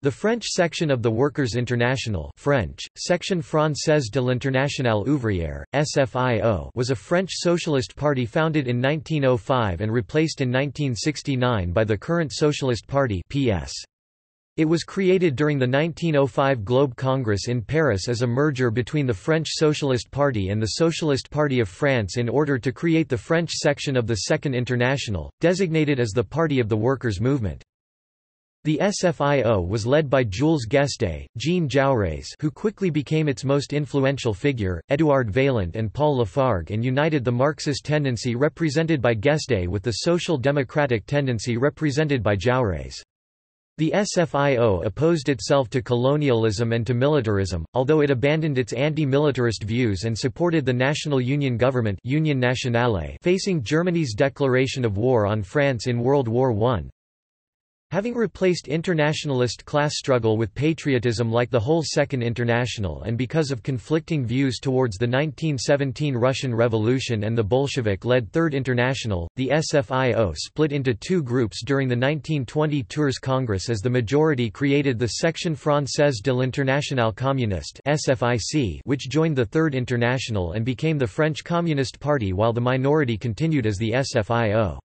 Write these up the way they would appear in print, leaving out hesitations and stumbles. The French section of the Workers' International (French: Section Française de l'Internationale Ouvrière, SFIO) was a French socialist party founded in 1905 and replaced in 1969 by the current Socialist Party (PS). It was created during the 1905 Globe Congress in Paris as a merger between the French Socialist Party and the Socialist Party of France in order to create the French section of the Second International, designated as the Party of the Workers' Movement. The SFIO was led by Jules Guesde, Jean Jaurès, who quickly became its most influential figure, Édouard Vaillant and Paul Lafargue, and united the Marxist tendency represented by Guesde with the social democratic tendency represented by Jaurès. The SFIO opposed itself to colonialism and to militarism, although it abandoned its anti-militarist views and supported the National Union government Union Nationale facing Germany's declaration of war on France in World War I. Having replaced internationalist class struggle with patriotism like the whole Second International and because of conflicting views towards the 1917 Russian Revolution and the Bolshevik-led Third International, the SFIO split into two groups during the 1920 Tours Congress as the majority created the Section Française de l'Internationale Communiste (SFIC), which joined the Third International and became the French Communist Party, while the minority continued as the SFIO.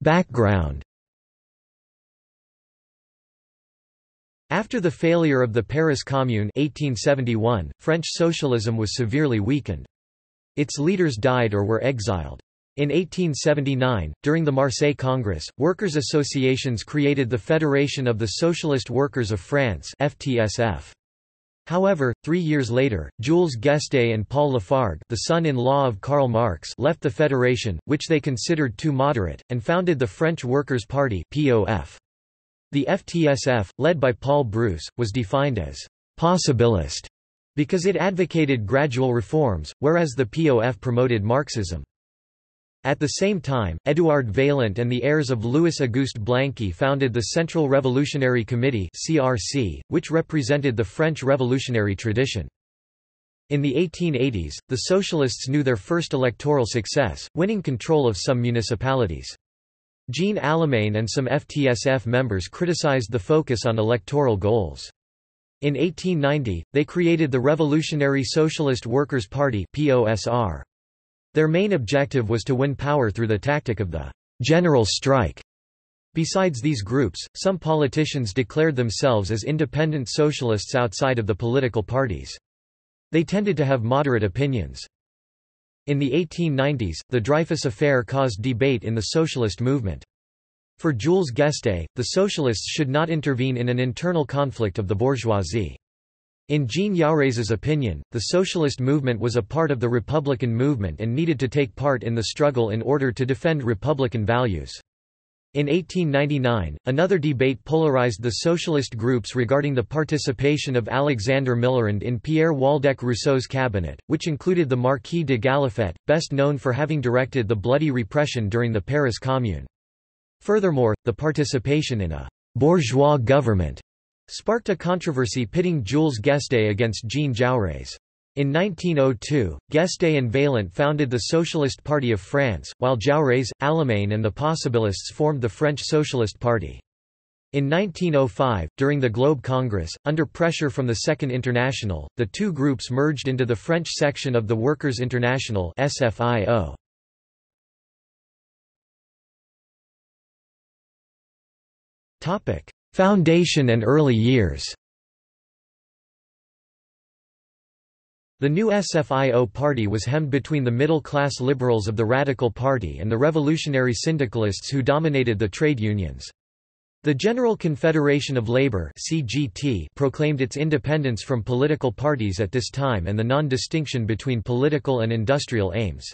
Background. After the failure of the Paris Commune 1871, French socialism was severely weakened. Its leaders died or were exiled. In 1879, during the Marseille Congress, workers' associations created the Federation of the Socialist Workers of France (FTSF). However, 3 years later, Jules Guesde and Paul Lafargue, the son-in-law of Karl Marx, left the Federation, which they considered too moderate, and founded the French Workers' Party (POF). The FTSF, led by Paul Brousse, was defined as «possibilist» because it advocated gradual reforms, whereas the POF promoted Marxism. At the same time, Édouard Vaillant and the heirs of Louis-Auguste Blanqui founded the Central Revolutionary Committee (CRC), which represented the French revolutionary tradition. In the 1880s, the socialists knew their first electoral success, winning control of some municipalities. Jean Allemagne and some FTSF members criticized the focus on electoral goals. In 1890, they created the Revolutionary Socialist Workers' Party (POSR). Their main objective was to win power through the tactic of the general strike. Besides these groups, some politicians declared themselves as independent socialists outside of the political parties. They tended to have moderate opinions. In the 1890s, the Dreyfus Affair caused debate in the socialist movement. For Jules Guesde, the socialists should not intervene in an internal conflict of the bourgeoisie. In Jean Jaurès's opinion, the socialist movement was a part of the Republican movement and needed to take part in the struggle in order to defend Republican values. In 1899, another debate polarized the socialist groups regarding the participation of Alexandre Millerand in Pierre Waldeck Rousseau's cabinet, which included the Marquis de Gallifet, best known for having directed the bloody repression during the Paris Commune. Furthermore, the participation in a bourgeois government sparked a controversy pitting Jules Guesde against Jean Jaurès. In 1902, Guesde and Vaillant founded the Socialist Party of France, while Jaurès, Allemagne and the Possibilists formed the French Socialist Party. In 1905, during the Globe Congress, under pressure from the Second International, the two groups merged into the French section of the Workers' International (SFIO). Foundation and early years. The new SFIO party was hemmed between the middle-class liberals of the Radical Party and the revolutionary syndicalists who dominated the trade unions. The General Confederation of Labour (CGT) proclaimed its independence from political parties at this time and the non-distinction between political and industrial aims.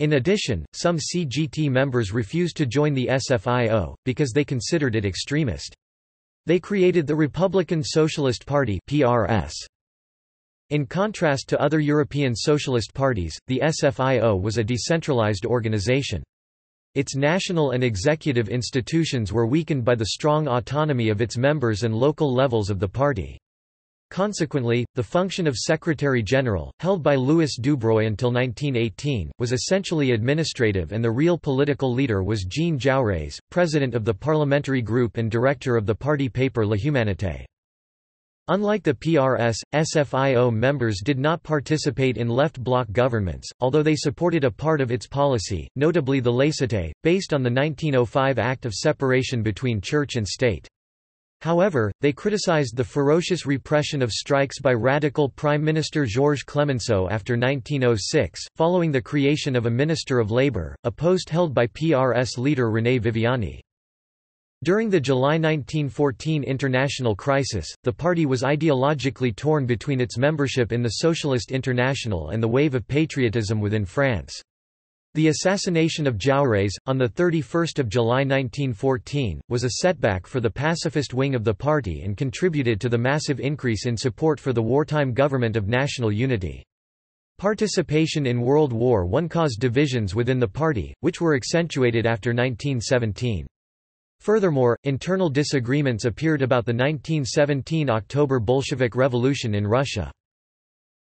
In addition, some CGT members refused to join the SFIO, because they considered it extremist. They created the Republican Socialist Party (PRS). In contrast to other European socialist parties, the SFIO was a decentralized organization. Its national and executive institutions were weakened by the strong autonomy of its members and local levels of the party. Consequently, the function of Secretary-General, held by Louis Dubroy until 1918, was essentially administrative, and the real political leader was Jean Jaurès, president of the parliamentary group and director of the party paper La Humanité. Unlike the PRS, SFIO members did not participate in left bloc governments, although they supported a part of its policy, notably the laïcité, based on the 1905 Act of Separation between Church and State. However, they criticized the ferocious repression of strikes by radical Prime Minister Georges Clemenceau after 1906, following the creation of a Minister of Labour, a post held by PRS leader René Viviani. During the July 1914 international crisis, the party was ideologically torn between its membership in the Socialist International and the wave of patriotism within France. The assassination of Jaurès, on 31 July 1914, was a setback for the pacifist wing of the party and contributed to the massive increase in support for the wartime government of national unity. Participation in World War I caused divisions within the party, which were accentuated after 1917. Furthermore, internal disagreements appeared about the 1917 October Bolshevik Revolution in Russia.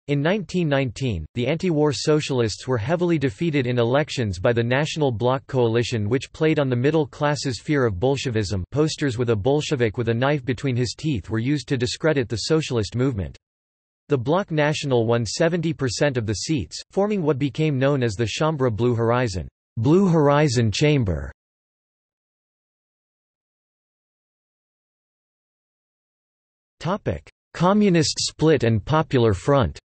In 1919, the anti-war socialists were heavily defeated in elections by the National Bloc coalition, which played on the middle class's fear of Bolshevism. Posters with a Bolshevik with a knife between his teeth were used to discredit the socialist movement. The Bloc National won 70% of the seats, forming what became known as the Chambre Blue Horizon Chamber. Topic: Communist split and Popular Front.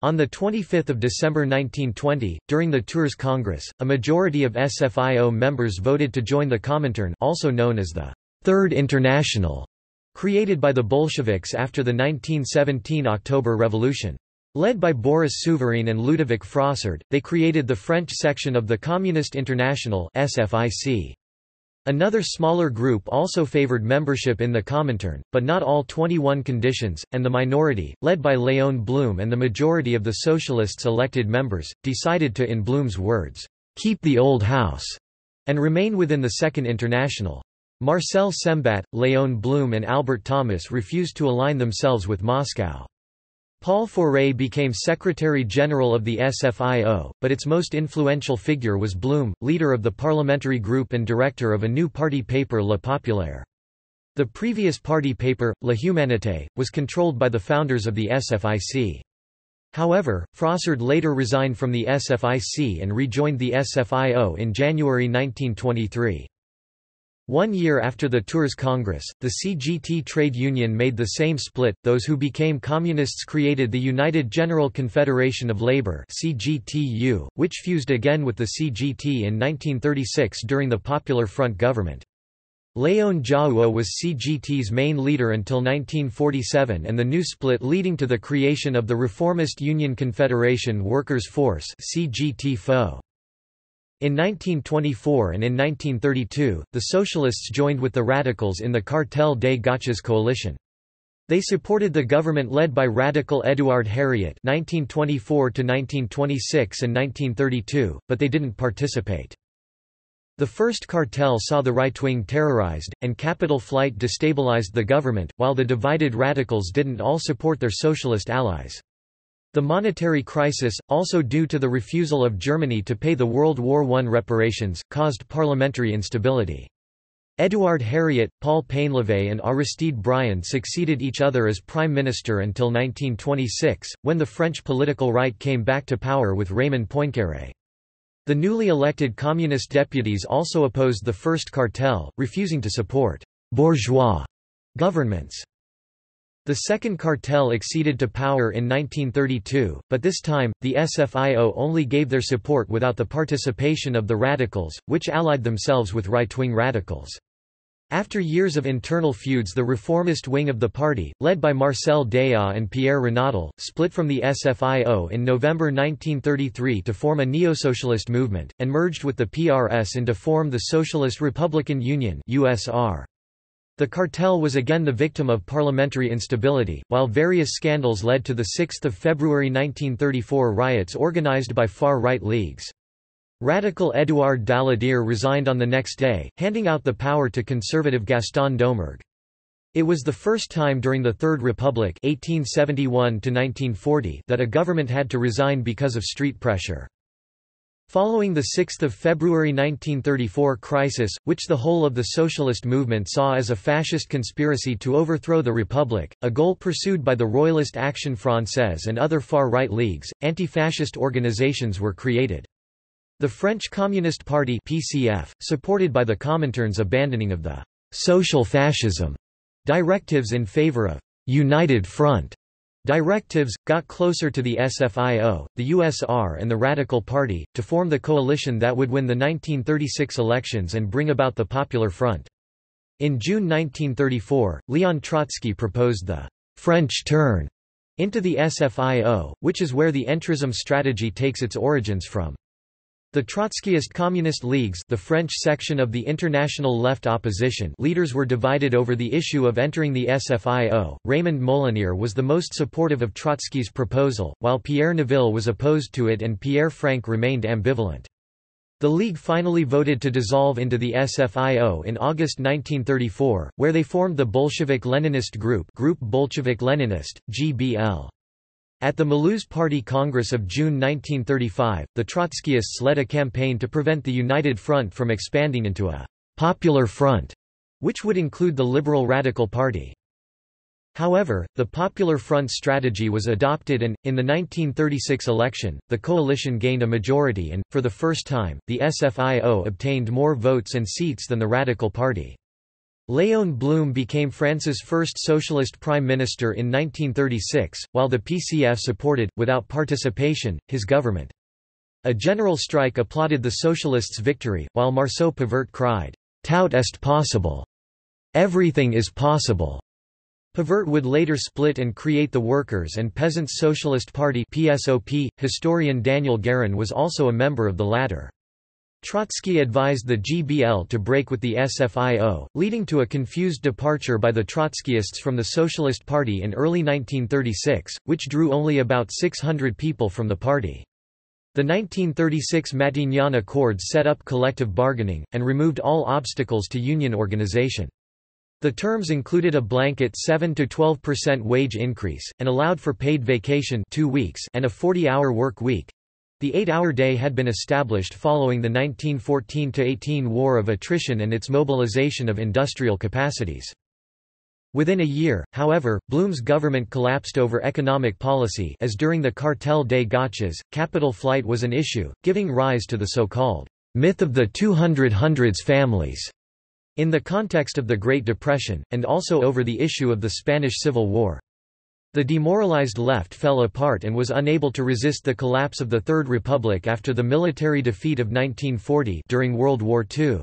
On 25 December 1920, during the Tours Congress, a majority of SFIO members voted to join the Comintern, also known as the Third International, created by the Bolsheviks after the 1917 October Revolution. Led by Boris Souvarine and Ludovic Frossard, they created the French section of the Communist International (SFIC). Another smaller group also favored membership in the Comintern, but not all 21 conditions, and the minority, led by Leon Blum and the majority of the socialists' elected members, decided to, in Blum's words, "keep the old house" and remain within the Second International. Marcel Sembat, Leon Blum and Albert Thomas refused to align themselves with Moscow. Paul Faure became Secretary-General of the SFIO, but its most influential figure was Blum, leader of the parliamentary group and director of a new party paper Le Populaire. The previous party paper, La Humanité, was controlled by the founders of the SFIC. However, Frossard later resigned from the SFIC and rejoined the SFIO in January 1923. 1 year after the Tours Congress, the CGT trade union made the same split. Those who became communists created the United General Confederation of Labour (CGTU), which fused again with the CGT in 1936 during the Popular Front government. Léon Jouhaux was CGT's main leader until 1947 and the new split leading to the creation of the reformist Union Confederation Workers' Force (CGTFO). In 1924 and in 1932, the socialists joined with the radicals in the Cartel des Gauches coalition. They supported the government led by radical Édouard Herriot (1924–1926 and 1932), but they didn't participate. The first cartel saw the right-wing terrorized, and capital flight destabilized the government, while the divided radicals didn't all support their socialist allies. The monetary crisis, also due to the refusal of Germany to pay the World War I reparations, caused parliamentary instability. Édouard Herriot, Paul Painlevé and Aristide Briand succeeded each other as prime minister until 1926, when the French political right came back to power with Raymond Poincaré. The newly elected communist deputies also opposed the first cartel, refusing to support «bourgeois» governments. The second cartel acceded to power in 1932, but this time, the SFIO only gave their support without the participation of the radicals, which allied themselves with right-wing radicals. After years of internal feuds, the reformist wing of the party, led by Marcel Déat and Pierre Renaudel, split from the SFIO in November 1933 to form a neo-socialist movement, and merged with the PRS and to form the Socialist Republican Union (USR). The cartel was again the victim of parliamentary instability, while various scandals led to the 6 February 1934 riots organized by far-right leagues. Radical Édouard Daladier resigned on the next day, handing out the power to conservative Gaston Defferre. It was the first time during the Third Republic (1871–1940) that a government had to resign because of street pressure. Following the 6th of February 1934 crisis, which the whole of the socialist movement saw as a fascist conspiracy to overthrow the Republic, a goal pursued by the Royalist Action Française and other far-right leagues, anti-fascist organizations were created. The French Communist Party (PCF), supported by the Comintern's abandoning of the «social fascism» directives in favor of «United Front» directives, got closer to the SFIO, the USR and the Radical Party, to form the coalition that would win the 1936 elections and bring about the Popular Front. In June 1934, Leon Trotsky proposed the «French turn» into the SFIO, which is where the entrism strategy takes its origins from. The Trotskyist Communist Leagues, the French section of the International Left Opposition, leaders were divided over the issue of entering the SFIO. Raymond Molinier was the most supportive of Trotsky's proposal, while Pierre Neville was opposed to it and Pierre Franck remained ambivalent. The League finally voted to dissolve into the SFIO in August 1934, where they formed the Bolshevik-Leninist Group, Group Bolshevik-Leninist, GBL. At the Malouse Party Congress of June 1935, the Trotskyists led a campaign to prevent the United Front from expanding into a «popular front», which would include the Liberal Radical Party. However, the Popular Front strategy was adopted and, in the 1936 election, the coalition gained a majority and, for the first time, the SFIO obtained more votes and seats than the Radical Party. Leon Blum became France's first socialist prime minister in 1936, while the PCF supported, without participation, his government. A general strike applauded the socialists' victory, while Marceau Pivert cried, "Tout est possible. Everything is possible." Pivert would later split and create the Workers' and Peasants' Socialist Party (PSOP). Historian Daniel Guérin was also a member of the latter. Trotsky advised the GBL to break with the SFIO, leading to a confused departure by the Trotskyists from the Socialist Party in early 1936, which drew only about 600 people from the party. The 1936 Matignon Accord set up collective bargaining, and removed all obstacles to union organization. The terms included a blanket 7–12% wage increase, and allowed for paid vacation 2 weeks and a 40-hour work week. The 8-hour day had been established following the 1914–18 War of Attrition and its mobilization of industrial capacities. Within a year, however, Blum's government collapsed over economic policy, as during the Cartel des Gauches, capital flight was an issue, giving rise to the so-called myth of the 200 families in the context of the Great Depression, and also over the issue of the Spanish Civil War. The demoralized left fell apart and was unable to resist the collapse of the Third Republic after the military defeat of 1940 during World War II.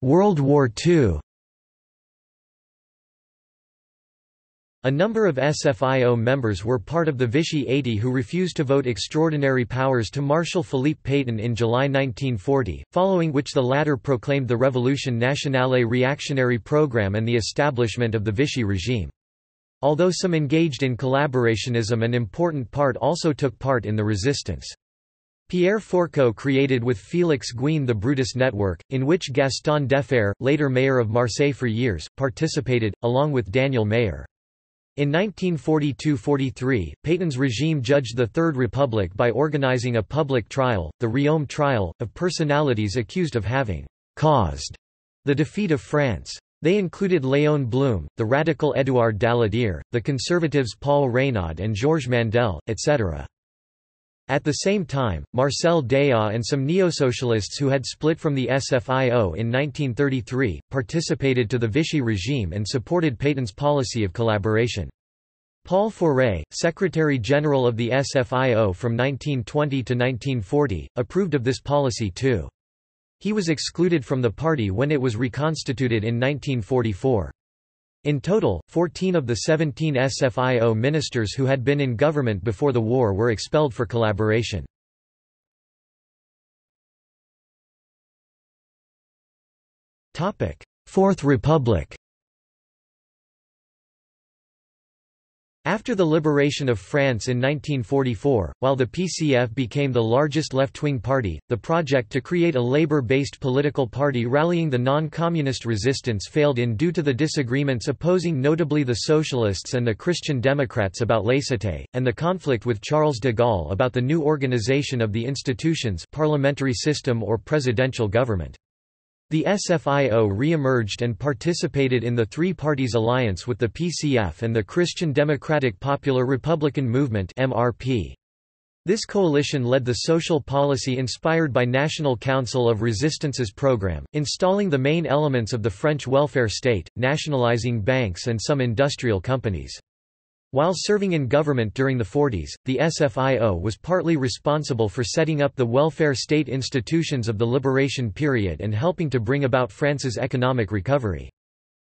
World War II. A number of SFIO members were part of the Vichy 80 who refused to vote extraordinary powers to Marshal Philippe Pétain in July 1940, following which the latter proclaimed the Révolution Nationale reactionary programme and the establishment of the Vichy regime. Although some engaged in collaborationism, an important part also took part in the resistance. Pierre Fourcault created with Félix Gouin the Brutus Network, in which Gaston Defferre, later mayor of Marseille for years, participated, along with Daniel Mayer. In 1942–43, Pétain's regime judged the Third Republic by organizing a public trial, the Riom trial, of personalities accused of having «caused» the defeat of France. They included Léon Blum, the radical Édouard Daladier, the conservatives Paul Reynaud and Georges Mandel, etc. At the same time, Marcel Déat and some neo-socialists who had split from the SFIO in 1933, participated to the Vichy regime and supported Pétain's policy of collaboration. Paul Faure, Secretary-General of the SFIO from 1920 to 1940, approved of this policy too. He was excluded from the party when it was reconstituted in 1944. In total, 14 of the 17 SFIO ministers who had been in government before the war were expelled for collaboration. Fourth Republic. After the liberation of France in 1944, while the PCF became the largest left-wing party, the project to create a labor-based political party rallying the non-communist resistance failed in due to the disagreements opposing notably the socialists and the Christian Democrats about laïcité, and the conflict with Charles de Gaulle about the new organization of the institutions, parliamentary system or presidential government. The SFIO re-emerged and participated in the Three Parties Alliance with the PCF and the Christian Democratic Popular Republican Movement (MRP). This coalition led the social policy inspired by National Council of Resistance's program, installing the main elements of the French welfare state, nationalizing banks and some industrial companies. While serving in government during the 40s, the SFIO was partly responsible for setting up the welfare state institutions of the liberation period and helping to bring about France's economic recovery.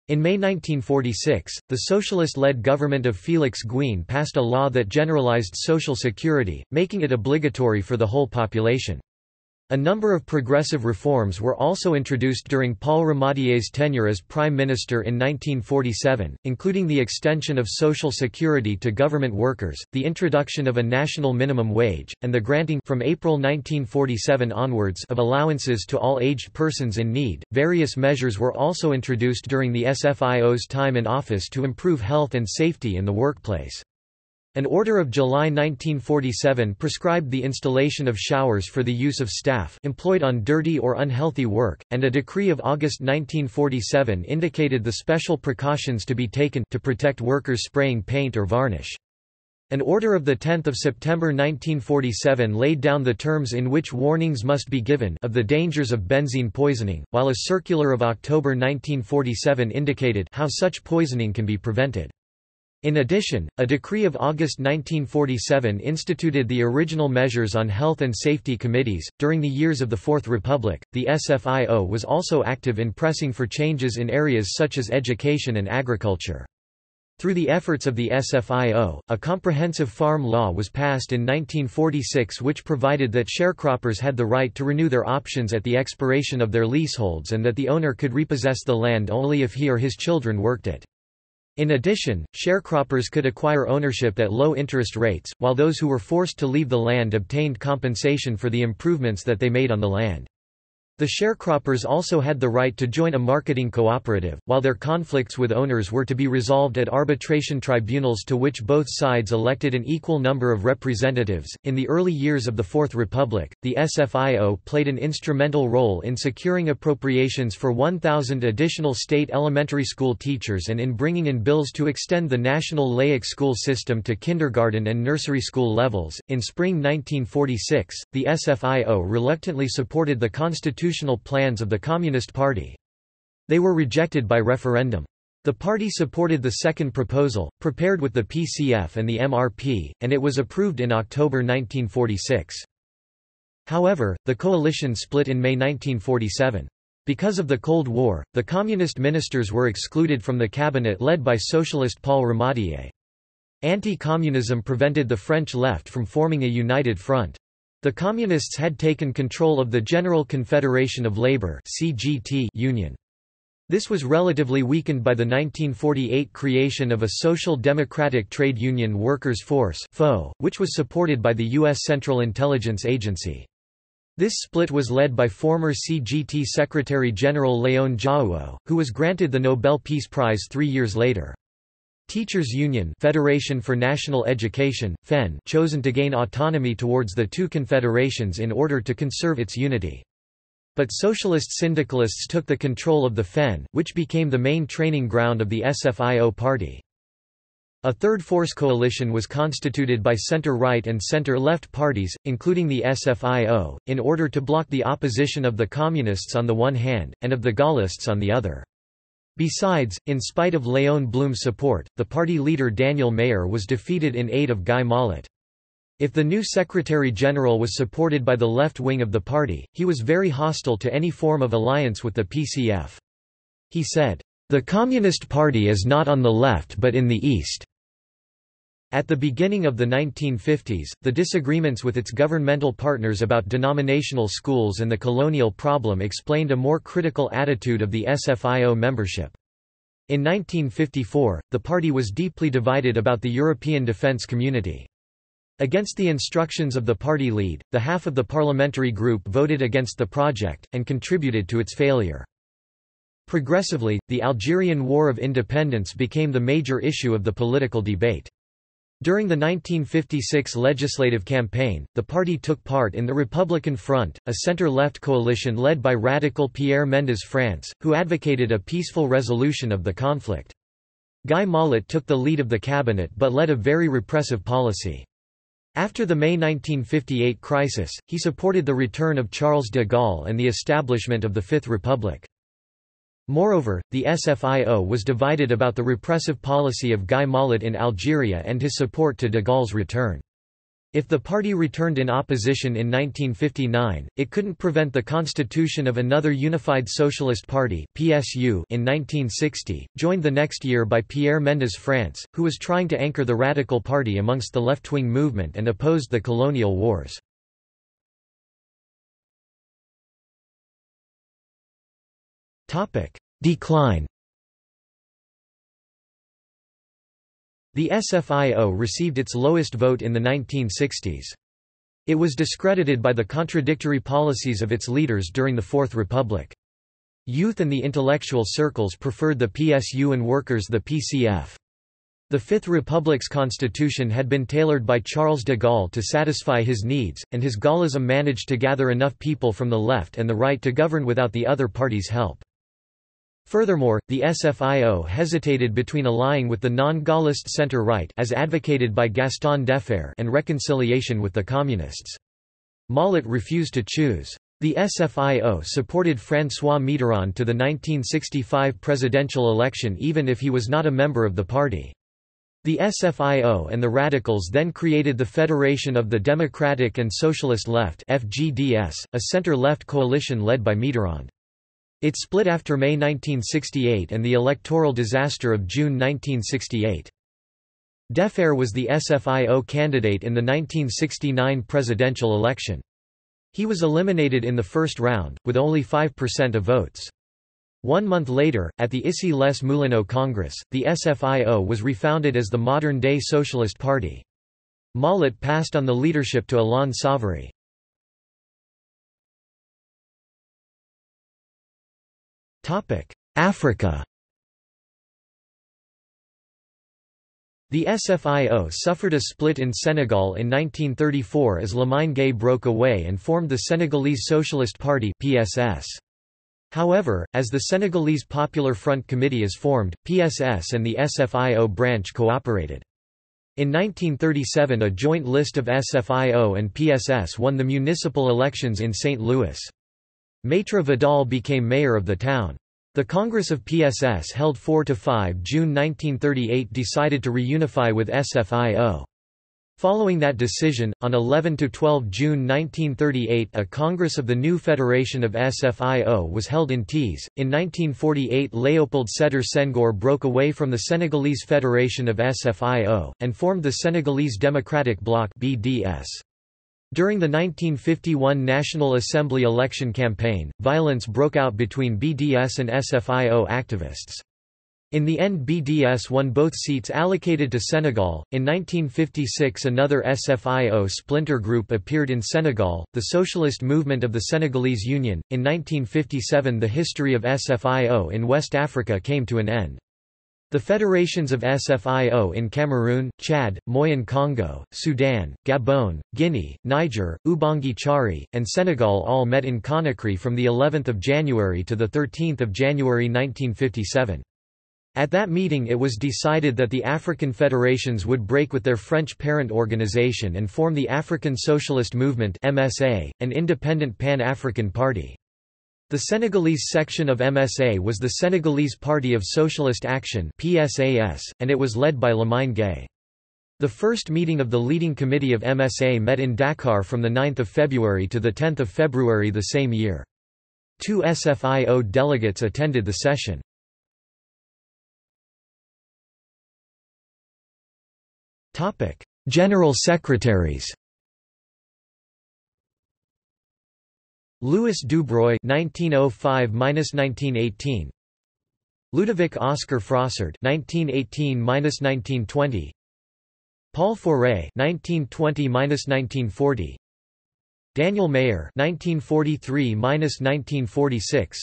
In May 1946, the socialist-led government of Félix Gouin passed a law that generalized social security, making it obligatory for the whole population. A number of progressive reforms were also introduced during Paul Remadier's tenure as Prime Minister in 1947, including the extension of Social Security to government workers, the introduction of a national minimum wage, and the granting from April 1947 onwards of allowances to all aged persons in need. Various measures were also introduced during the SFIO's time in office to improve health and safety in the workplace. An order of July 1947 prescribed the installation of showers for the use of staff employed on dirty or unhealthy work, and a decree of August 1947 indicated the special precautions to be taken to protect workers spraying paint or varnish. An order of 10 September 1947 laid down the terms in which warnings must be given of the dangers of benzene poisoning, while a circular of October 1947 indicated how such poisoning can be prevented. In addition, a decree of August 1947 instituted the original measures on health and safety committees. During the years of the Fourth Republic, the SFIO was also active in pressing for changes in areas such as education and agriculture. Through the efforts of the SFIO, a comprehensive farm law was passed in 1946 which provided that sharecroppers had the right to renew their options at the expiration of their leaseholds and that the owner could repossess the land only if he or his children worked it. In addition, sharecroppers could acquire ownership at low interest rates, while those who were forced to leave the land obtained compensation for the improvements that they made on the land. The sharecroppers also had the right to join a marketing cooperative, while their conflicts with owners were to be resolved at arbitration tribunals to which both sides elected an equal number of representatives. In the early years of the Fourth Republic, the SFIO played an instrumental role in securing appropriations for 1,000 additional state elementary school teachers and in bringing in bills to extend the national laic school system to kindergarten and nursery school levels. In spring 1946, the SFIO reluctantly supported the constitutional plans of the Communist Party. They were rejected by referendum. The party supported the second proposal, prepared with the PCF and the MRP, and it was approved in October 1946. However, the coalition split in May 1947. Because of the Cold War, the communist ministers were excluded from the cabinet led by socialist Paul Ramadier. Anti-communism prevented the French left from forming a united front. The Communists had taken control of the General Confederation of Labour Union. This was relatively weakened by the 1948 creation of a Social Democratic Trade Union Workers' Force which was supported by the U.S. Central Intelligence Agency. This split was led by former CGT Secretary-General Léon Jouhaux, who was granted the Nobel Peace Prize 3 years later. Teachers' Union Federation for National Education, FEN, chosen to gain autonomy towards the two confederations in order to conserve its unity. But socialist syndicalists took the control of the FEN, which became the main training ground of the SFIO party. A third force coalition was constituted by center-right and center-left parties, including the SFIO, in order to block the opposition of the Communists on the one hand, and of the Gaullists on the other. Besides, in spite of Leon Blum's support, the party leader Daniel Mayer was defeated in aid of Guy Mollet. If the new Secretary-General was supported by the left wing of the party, he was very hostile to any form of alliance with the PCF. He said, "The Communist Party is not on the left but in the East." At the beginning of the 1950s, the disagreements with its governmental partners about denominational schools and the colonial problem explained a more critical attitude of the SFIO membership. In 1954, the party was deeply divided about the European defence community. Against the instructions of the party lead, the half of the parliamentary group voted against the project, and contributed to its failure. Progressively, the Algerian War of Independence became the major issue of the political debate. During the 1956 legislative campaign, the party took part in the Republican Front, a center-left coalition led by radical Pierre Mendès France, who advocated a peaceful resolution of the conflict. Guy Mollet took the lead of the cabinet but led a very repressive policy. After the May 1958 crisis, he supported the return of Charles de Gaulle and the establishment of the Fifth Republic. Moreover, the SFIO was divided about the repressive policy of Guy Mollet in Algeria and his support to de Gaulle's return. If the party returned in opposition in 1959, it couldn't prevent the constitution of another Unified Socialist Party (PSU) in 1960, joined the next year by Pierre Mendès France, who was trying to anchor the radical party amongst the left-wing movement and opposed the colonial wars. Decline. The SFIO received its lowest vote in the 1960s. It was discredited by the contradictory policies of its leaders during the Fourth Republic. Youth and the intellectual circles preferred the PSU and workers the PCF. The Fifth Republic's constitution had been tailored by Charles de Gaulle to satisfy his needs, and his Gaullism managed to gather enough people from the left and the right to govern without the other party's help. Furthermore, the SFIO hesitated between allying with the non-Gaullist centre-right as advocated by Gaston Defferre and reconciliation with the communists. Mollet refused to choose. The SFIO supported François Mitterrand to the 1965 presidential election even if he was not a member of the party. The SFIO and the radicals then created the Federation of the Democratic and Socialist Left (FGDS), a centre-left coalition led by Mitterrand. It split after May 1968 and the electoral disaster of June 1968. Defferre was the SFIO candidate in the 1969 presidential election. He was eliminated in the first round, with only 5% of votes. 1 month later, at the Issy Les Moulineaux Congress, the SFIO was refounded as the modern-day Socialist Party. Mollet passed on the leadership to Alain Savary. Africa. The SFIO suffered a split in Senegal in 1934 as Lamine Gueye broke away and formed the Senegalese Socialist Party (PSS). However, as the Senegalese Popular Front Committee is formed, PSS and the SFIO branch cooperated. In 1937 a joint list of SFIO and PSS won the municipal elections in St. Louis. Maître Vidal became mayor of the town. The Congress of PSS held 4–5 June 1938 decided to reunify with SFIO. Following that decision, on 11–12 June 1938 a Congress of the new Federation of SFIO was held in Tees. In 1948 Léopold Sédar Senghor broke away from the Senegalese Federation of SFIO, and formed the Senegalese Democratic Bloc (BDS). During the 1951 National Assembly election campaign, violence broke out between BDS and SFIO activists. In the end, BDS won both seats allocated to Senegal. In 1956, another SFIO splinter group appeared in Senegal, the Socialist Movement of the Senegalese Union. In 1957, the history of SFIO in West Africa came to an end. The federations of SFIO in Cameroon, Chad, Moyen Congo, Sudan, Gabon, Guinea, Niger, Ubangi-Chari, and Senegal all met in Conakry from the 11th of January to the 13th of January 1957. At that meeting it was decided that the African federations would break with their French parent organization and form the African Socialist Movement (MSA), an independent Pan-African party. The Senegalese section of MSA was the Senegalese Party of Socialist Action (PSAS), and it was led by Lamine Gueye. The first meeting of the leading committee of MSA met in Dakar from 9 February to 10 February the same year. 2 SFIO delegates attended the session. General secretaries. Louis Dubroy (1905–1918), Ludovic Oscar Frossard (1918–1920), Paul Faure (1920–1940), Daniel Mayer (1943–1946),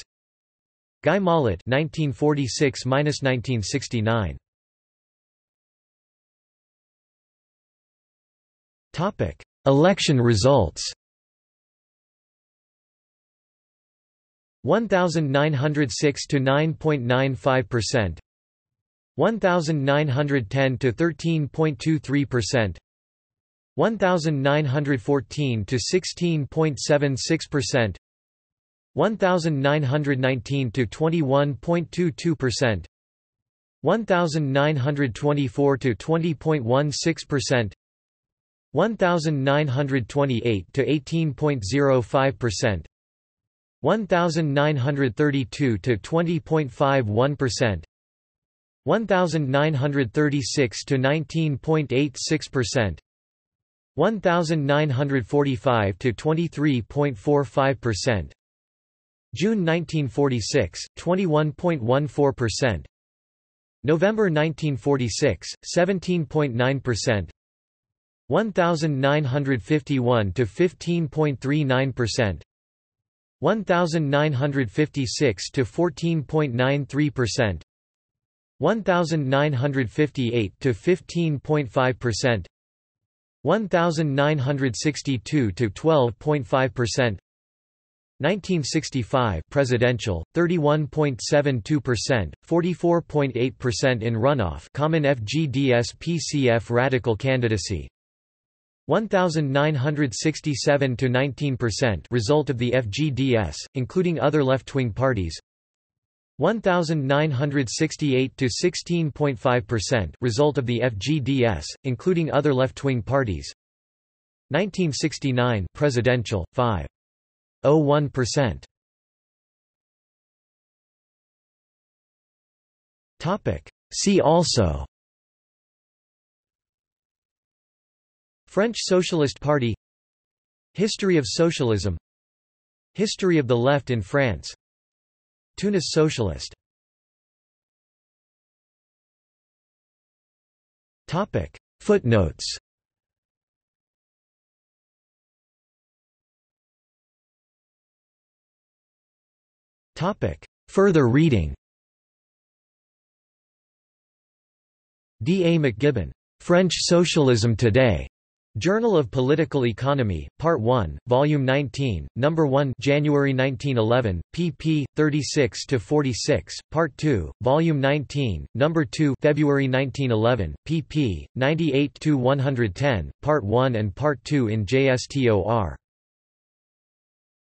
Guy Mollet (1946–1969). Topic: Election results. 1906 to 9.95%, 1910 to 13.23%, 1914 to 16.76%, 1919 to 21.22%, 1924 to 20.16%, 1928 to 18.05%, 1932 to 20.51%, 1936 to 19.86%, 1945 to 23.45%, June 1946, 21.14%, November 1946, 17.9%, 1951 to 15.39%. 1956 to 14.93%, 1958 to 15.5%, 1962 to 12.5%, 1965 presidential 31.72%, 44.8% in runoff, common FGDS-PCF radical candidacy. 1967 to 19% result of the FGDS, including other left-wing parties. 1968 to 16.5% result of the FGDS, including other left-wing parties. 1969 presidential 5.01%. Topic: See also. French Socialist Party, History of Socialism, History of the Left in France, Tunis Socialist. Topic: Footnotes. Topic: Further reading. D. A. McGibbon, French Socialism Today. Journal of Political Economy, Part 1, Volume 19, No. 1, January 1911, pp. 36–46, Part 2, Volume 19, No. 2, February 1911, pp. 98–110, Part 1 and Part 2 in JSTOR.